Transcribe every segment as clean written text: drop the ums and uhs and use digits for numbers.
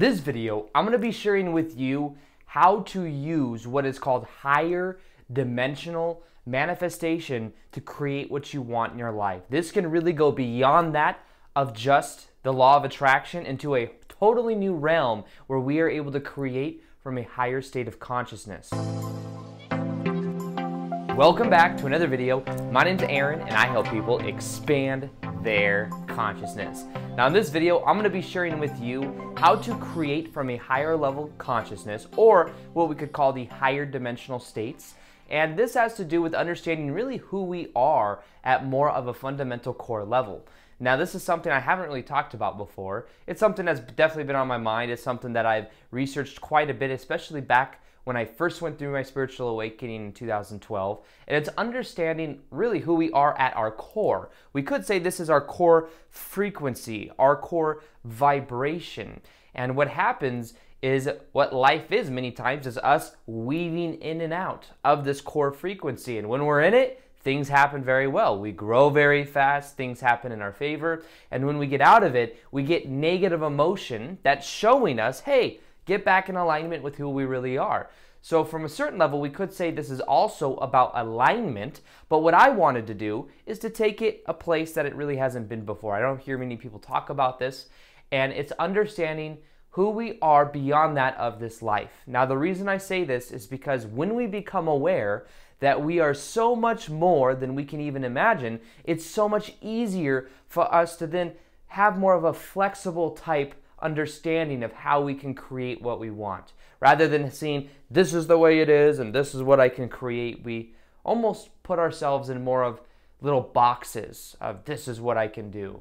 this video, I'm going to be sharing with you how to use what is called higher dimensional manifestation to create what you want in your life. This can really go beyond that of just the law of attraction into a totally new realm where we are able to create from a higher state of consciousness. Welcome back to another video. My name's Aaron and I help people expand their consciousness. Now in this video, I'm going to be sharing with you how to create from a higher level consciousness, or what we could call the higher dimensional states. And this has to do with understanding really who we are at more of a fundamental core level. Now this is something I haven't really talked about before. It's something that's definitely been on my mind. It's something that I've researched quite a bit, especially back when I first went through my spiritual awakening in 2012. And it's understanding really who we are at our core. We could say this is our core frequency, our core vibration. And what happens is what life is many times is us weaving in and out of this core frequency. And when we're in it, things happen very well. We grow very fast, things happen in our favor. And when we get out of it, we get negative emotion that's showing us, hey, get back in alignment with who we really are. So from a certain level, we could say this is also about alignment, but what I wanted to do is to take it a place that it really hasn't been before. I don't hear many people talk about this, and it's understanding who we are beyond that of this life. Now, the reason I say this is because when we become aware that we are so much more than we can even imagine, it's so much easier for us to then have more of a flexible type understanding of how we can create what we want. Rather than seeing this is the way it is and this is what I can create, we almost put ourselves in more of little boxes of this is what I can do.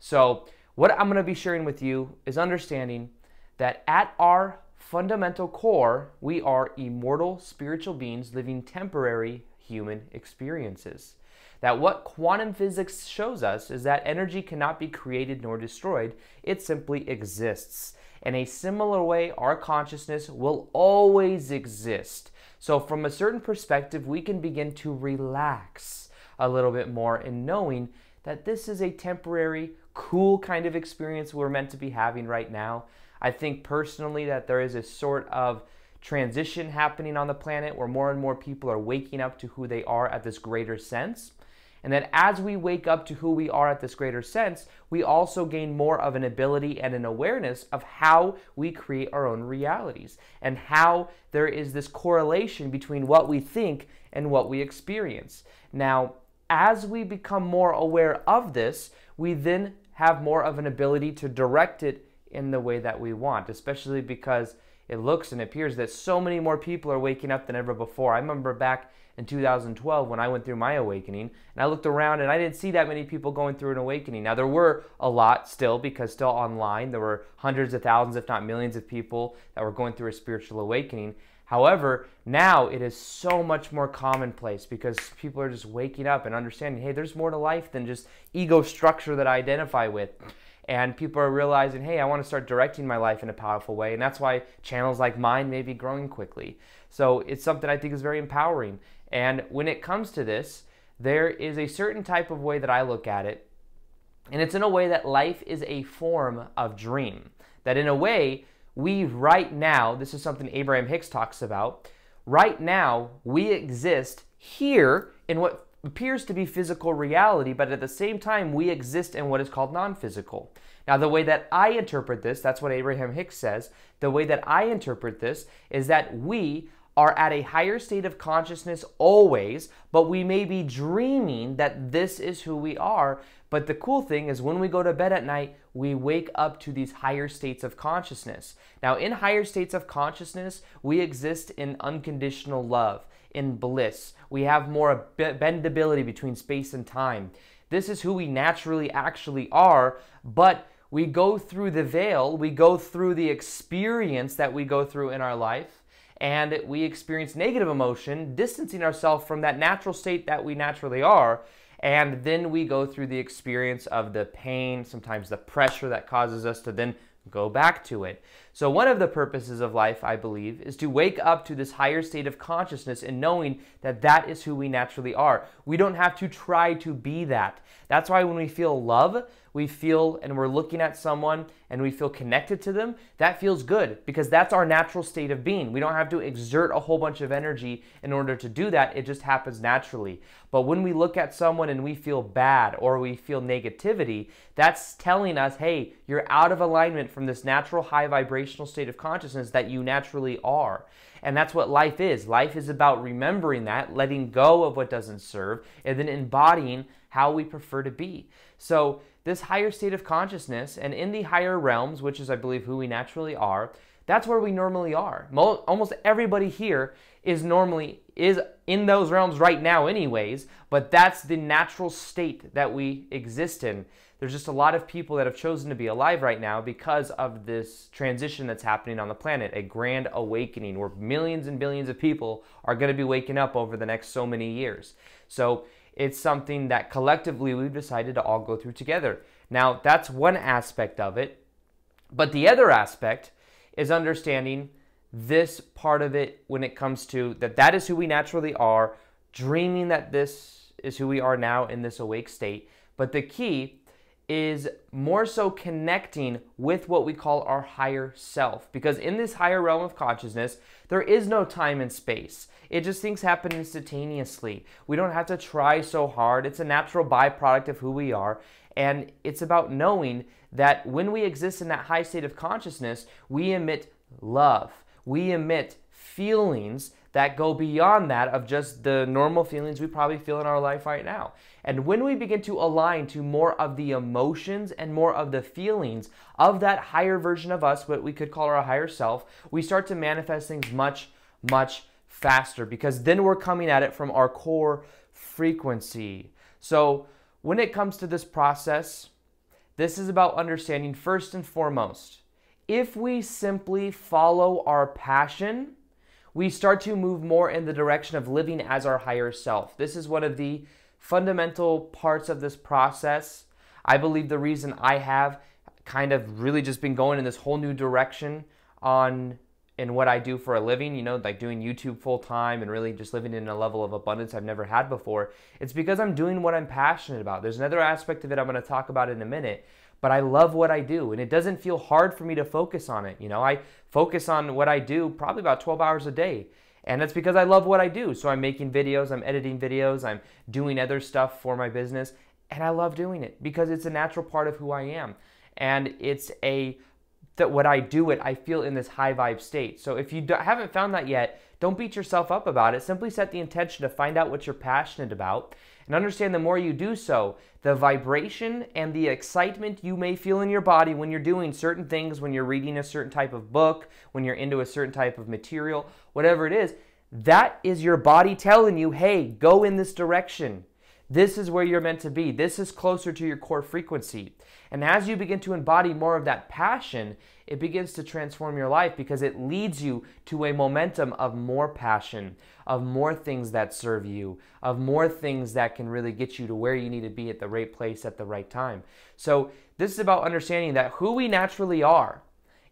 So what I'm going to be sharing with you is understanding that at our fundamental core, we are immortal spiritual beings living temporary human experiences. That what quantum physics shows us is that energy cannot be created nor destroyed, it simply exists. In a similar way, our consciousness will always exist. So from a certain perspective, we can begin to relax a little bit more in knowing that this is a temporary, cool kind of experience we're meant to be having right now. I think personally that there is a sort of transition happening on the planet where more and more people are waking up to who they are at this greater sense. And then as we wake up to who we are at this greater sense, we also gain more of an ability and an awareness of how we create our own realities and how there is this correlation between what we think and what we experience. Now, as we become more aware of this, we then have more of an ability to direct it in the way that we want, especially because it looks and appears that so many more people are waking up than ever before. I remember back in 2012 when I went through my awakening, and I looked around and I didn't see that many people going through an awakening. Now there were a lot still, because still online there were hundreds of thousands, if not millions of people that were going through a spiritual awakening. However, now it is so much more commonplace because people are just waking up and understanding, hey, there's more to life than just ego structure that I identify with. And people are realizing, hey, I want to start directing my life in a powerful way. And that's why channels like mine may be growing quickly. So it's something I think is very empowering. And when it comes to this, there is a certain type of way that I look at it. And it's in a way that life is a form of dream. That in a way, we right now, this is something Abraham Hicks talks about, right now we exist here in what appears to be physical reality, but at the same time we exist in what is called non-physical. Now the way that I interpret this, that's what Abraham Hicks says, the way that I interpret this is that we are at a higher state of consciousness always, but we may be dreaming that this is who we are. But the cool thing is when we go to bed at night, we wake up to these higher states of consciousness. Now in higher states of consciousness, we exist in unconditional love, in bliss. We have more bendability between space and time. This is who we naturally actually are, but we go through the veil, we go through the experience that we go through in our life, and we experience negative emotion, distancing ourselves from that natural state that we naturally are, and then we go through the experience of the pain, sometimes the pressure that causes us to then go back to it. So one of the purposes of life, I believe, is to wake up to this higher state of consciousness and knowing that that is who we naturally are. We don't have to try to be that. That's why when we feel love, we feel and we're looking at someone and we feel connected to them, that feels good because that's our natural state of being. We don't have to exert a whole bunch of energy in order to do that. It just happens naturally. But when we look at someone and we feel bad or we feel negativity, that's telling us, hey, you're out of alignment from this natural high vibrational state of consciousness that you naturally are. And that's what life is. Life is about remembering that, letting go of what doesn't serve, and then embodying how we prefer to be. So this higher state of consciousness, and in the higher realms, which is, I believe, who we naturally are, that's where we normally are. Almost everybody here is in those realms right now anyways, but that's the natural state that we exist in. There's just a lot of people that have chosen to be alive right now because of this transition that's happening on the planet, a grand awakening where millions and billions of people are going to be waking up over the next so many years. So it's something that collectively we've decided to all go through together. Now, that's one aspect of it, but the other aspect is understanding this part of it when it comes to that is who we naturally are, dreaming that this is who we are now in this awake state. But the key is more so connecting with what we call our higher self. Because in this higher realm of consciousness, there is no time and space. It just things happen instantaneously. We don't have to try so hard. It's a natural byproduct of who we are. And it's about knowing that when we exist in that high state of consciousness, we emit love. We emit feelings that go beyond that of just the normal feelings we probably feel in our life right now. And when we begin to align to more of the emotions and more of the feelings of that higher version of us, what we could call our higher self, we start to manifest things much, much faster because then we're coming at it from our core frequency. So when it comes to this process, this is about understanding first and foremost, if we simply follow our passion, we start to move more in the direction of living as our higher self. This is one of the fundamental parts of this process. I believe the reason I have kind of really just been going in this whole new direction in what I do for a living, you know, like doing YouTube full time and really just living in a level of abundance I've never had before. It's because I'm doing what I'm passionate about. There's another aspect of it I'm going to talk about in a minute. But I love what I do, and it doesn't feel hard for me to focus on it. You know, I focus on what I do probably about 12 hours a day, and that's because I love what I do. So I'm making videos, I'm editing videos, I'm doing other stuff for my business, and I love doing it because it's a natural part of who I am. And it's that when I do it, I feel in this high vibe state. So if you haven't found that yet, don't beat yourself up about it. Simply set the intention to find out what you're passionate about and understand the more you do so, the vibration and the excitement you may feel in your body when you're doing certain things, when you're reading a certain type of book, when you're into a certain type of material, whatever it is, that is your body telling you, hey, go in this direction. This is where you're meant to be. This is closer to your core frequency. And as you begin to embody more of that passion, it begins to transform your life because it leads you to a momentum of more passion, of more things that serve you, of more things that can really get you to where you need to be at the right place at the right time. So this is about understanding that who we naturally are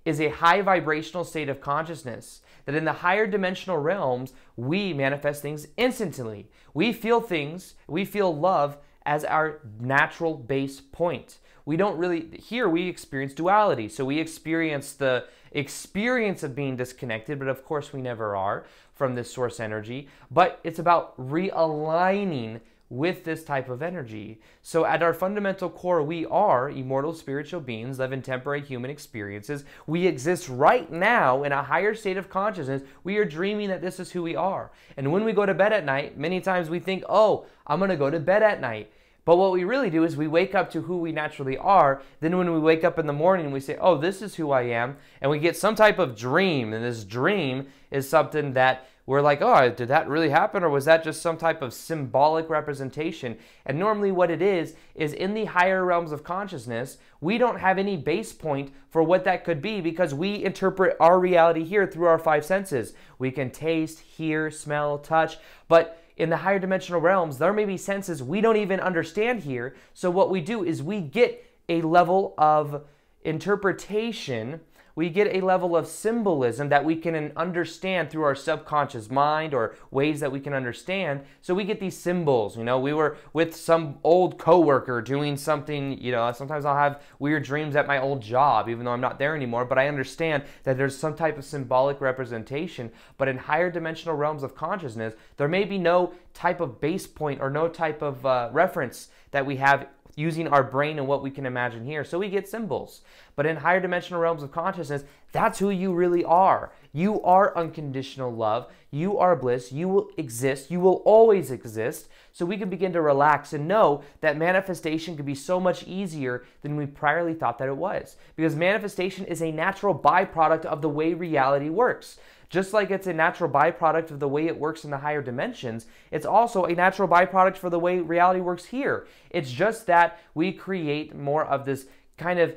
is a high vibrational state of consciousness, that in the higher dimensional realms, we manifest things instantly. We feel things, we feel love as our natural base point. We don't really, here we experience duality. So we experience the experience of being disconnected, but of course we never are from this source energy, but it's about realigning with this type of energy. So at our fundamental core, we are immortal spiritual beings, live in temporary human experiences. We exist right now in a higher state of consciousness. We are dreaming that this is who we are. And when we go to bed at night, many times we think, oh, I'm going to go to bed at night. But what we really do is we wake up to who we naturally are. Then when we wake up in the morning, we say, oh, this is who I am. And we get some type of dream. And this dream is something that we're like, oh, did that really happen? Or was that just some type of symbolic representation? And normally what it is in the higher realms of consciousness, we don't have any base point for what that could be because we interpret our reality here through our five senses. We can taste, hear, smell, touch, but in the higher dimensional realms, there may be senses we don't even understand here. So what we do is we get a level of interpretation we get a level of symbolism that we can understand through our subconscious mind, or ways that we can understand. So we get these symbols, you know, we were with some old coworker doing something, you know, sometimes I'll have weird dreams at my old job, even though I'm not there anymore, but I understand that there's some type of symbolic representation. But in higher dimensional realms of consciousness, there may be no type of base point or no type of reference that we have using our brain and what we can imagine here. So we get symbols. But in higher dimensional realms of consciousness, that's who you really are. You are unconditional love. You are bliss. You will exist. You will always exist. So we can begin to relax and know that manifestation could be so much easier than we priorly thought that it was. Because manifestation is a natural byproduct of the way reality works. Just like it's a natural byproduct of the way it works in the higher dimensions, it's also a natural byproduct for the way reality works here. It's just that we create more of this kind of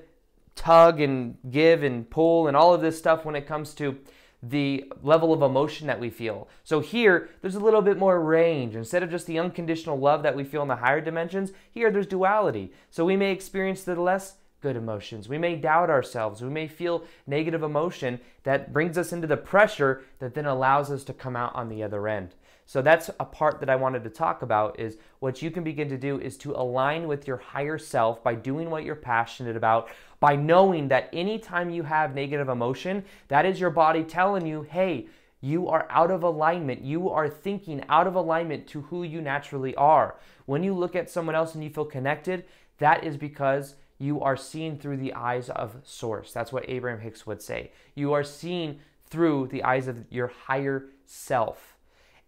tug and give and pull and all of this stuff when it comes to the level of emotion that we feel. So here, there's a little bit more range. Instead of just the unconditional love that we feel in the higher dimensions, here there's duality. So we may experience the less good emotions. We may doubt ourselves. We may feel negative emotion that brings us into the pressure that then allows us to come out on the other end. So that's a part that I wanted to talk about, is what you can begin to do is to align with your higher self by doing what you're passionate about, by knowing that anytime you have negative emotion, that is your body telling you, hey, you are out of alignment. You are thinking out of alignment to who you naturally are. When you look at someone else and you feel connected, that is because you are seeing through the eyes of source. That's what Abraham Hicks would say. You are seeing through the eyes of your higher self.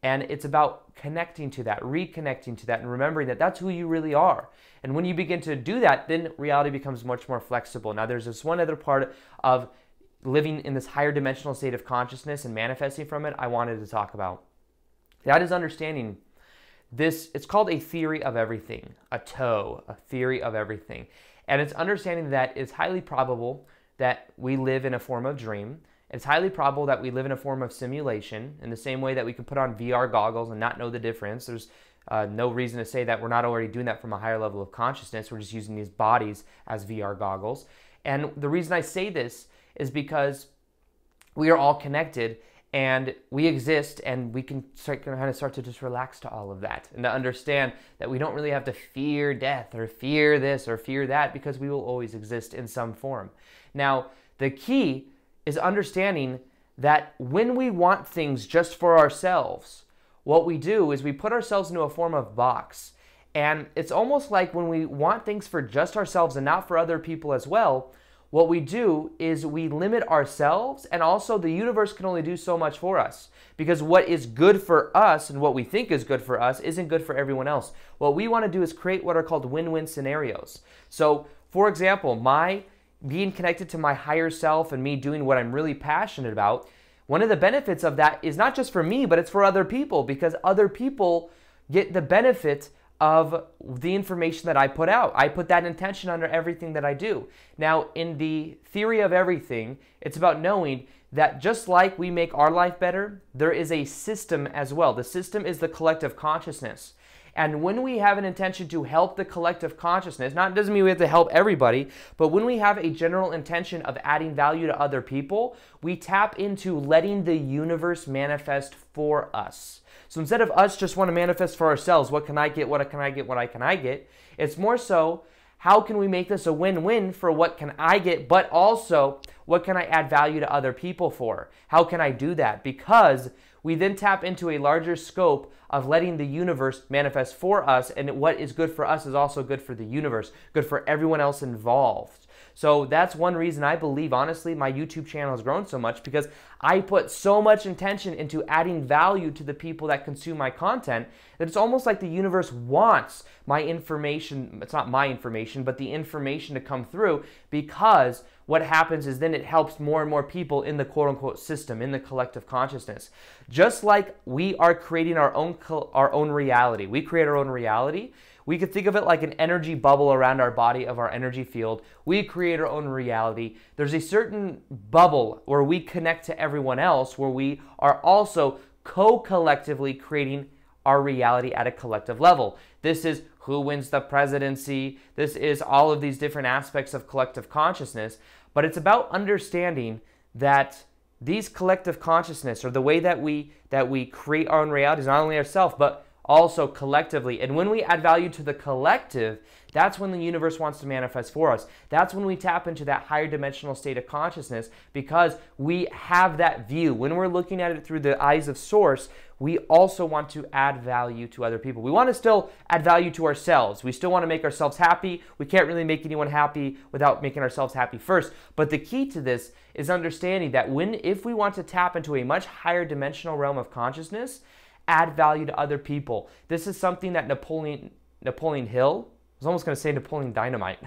And it's about connecting to that, reconnecting to that, and remembering that that's who you really are. And when you begin to do that, then reality becomes much more flexible. Now, there's this one other part of living in this higher dimensional state of consciousness and manifesting from it I wanted to talk about. That is understanding this. It's called a theory of everything, a TOE, a theory of everything. And it's understanding that it's highly probable that we live in a form of dream. It's highly probable that we live in a form of simulation, in the same way that we can put on VR goggles and not know the difference. There's no reason to say that we're not already doing that from a higher level of consciousness. We're just using these bodies as VR goggles. And the reason I say this is because we are all connected and we exist, and we can kind of start to just relax to all of that and to understand that we don't really have to fear death or fear this or fear that, because we will always exist in some form. Now, the key is understanding that when we want things just for ourselves, what we do is we put ourselves into a form of box. And it's almost like when we want things for just ourselves and not for other people as well, what we do is we limit ourselves, and also the universe can only do so much for us, because what is good for us and what we think is good for us isn't good for everyone else. What we want to do is create what are called win-win scenarios. So, for example, my being connected to my higher self and me doing what I'm really passionate about, one of the benefits of that is not just for me, but it's for other people, because other people get the benefit of the information that I put out. I put that intention under everything that I do. Now, in the theory of everything, it's about knowing that just like we make our life better, there is a system as well. The system is the collective consciousness. And when we have an intention to help the collective consciousness, not doesn't mean we have to help everybody, but when we have a general intention of adding value to other people, we tap into letting the universe manifest for us. So instead of us just want to manifest for ourselves, what can I get, what can I get, what can I get, it's more so, how can we make this a win-win for what can I get, but also what can I add value to other people for? How can I do that? Because we then tap into a larger scope of letting the universe manifest for us, and what is good for us is also good for the universe, good for everyone else involved. So that's one reason I believe, honestly, my YouTube channel has grown so much, because I put so much intention into adding value to the people that consume my content that it's almost like the universe wants my information, it's not my information, but the information to come through, because what happens is then it helps more and more people in the quote-unquote system, in the collective consciousness. Just like we are creating our own reality, we create our own reality. We could think of it like an energy bubble around our body of our energy field. We create our own reality. There's a certain bubble where we connect to everyone else, where we are also co-collectively creating our reality at a collective level. This is who wins the presidency. This is all of these different aspects of collective consciousness. But it's about understanding that these collective consciousness, or the way that we create our own realities, not only ourselves, but also collectively. And when we add value to the collective, that's when the universe wants to manifest for us. That's when we tap into that higher dimensional state of consciousness, because we have that view. When we're looking at it through the eyes of source, we also want to add value to other people. We want to still add value to ourselves. We still want to make ourselves happy. We can't really make anyone happy without making ourselves happy first. But the key to this is understanding that if we want to tap into a much higher dimensional realm of consciousness, add value to other people. This is something that Napoleon Hill, I was almost going to say Napoleon Dynamite.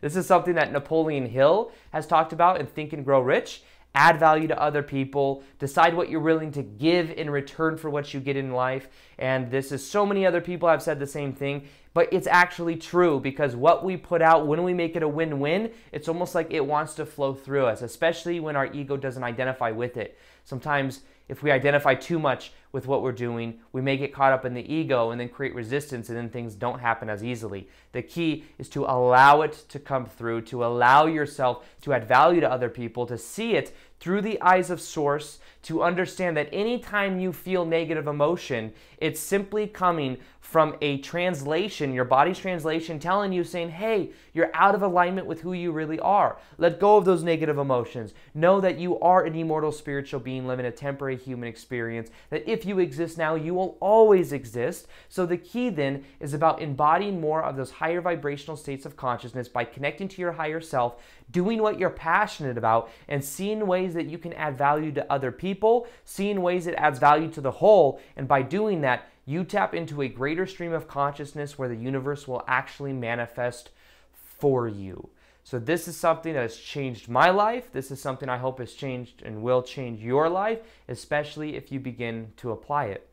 This is something that Napoleon Hill has talked about in Think and Grow Rich. Add value to other people. Decide what you're willing to give in return for what you get in life. And this is so many other people have said the same thing, but it's actually true, because what we put out, when we make it a win-win, it's almost like it wants to flow through us, especially when our ego doesn't identify with it. Sometimes if we identify too much with what we're doing, we may get caught up in the ego and then create resistance, and then things don't happen as easily. The key is to allow it to come through, to allow yourself to add value to other people, to see it through the eyes of source, to understand that anytime you feel negative emotion, it's simply coming from a translation, your body's translation telling you, saying, hey, you're out of alignment with who you really are. Let go of those negative emotions. Know that you are an immortal spiritual being living a temporary human experience, that if you exist now, you will always exist. So the key then is about embodying more of those higher vibrational states of consciousness by connecting to your higher self, doing what you're passionate about, and seeing ways that you can add value to other people, seeing ways it adds value to the whole. And by doing that, you tap into a greater stream of consciousness where the universe will actually manifest for you. So this is something that has changed my life. This is something I hope has changed and will change your life, especially if you begin to apply it.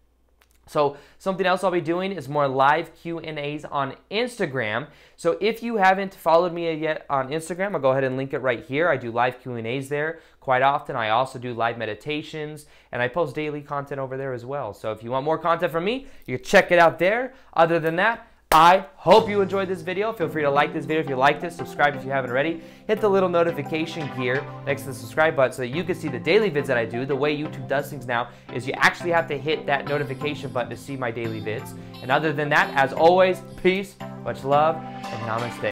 So something else I'll be doing is more live Q&As on Instagram. So if you haven't followed me yet on Instagram, I'll go ahead and link it right here. I do live Q&As there quite often. I also do live meditations, and I post daily content over there as well. So if you want more content from me, you can check it out there. Other than that, I hope you enjoyed this video. Feel free to like this video if you liked it, subscribe if you haven't already, hit the little notification gear next to the subscribe button so that you can see the daily vids that I do. The way YouTube does things now is you actually have to hit that notification button to see my daily vids. And other than that, as always, peace, much love, and namaste.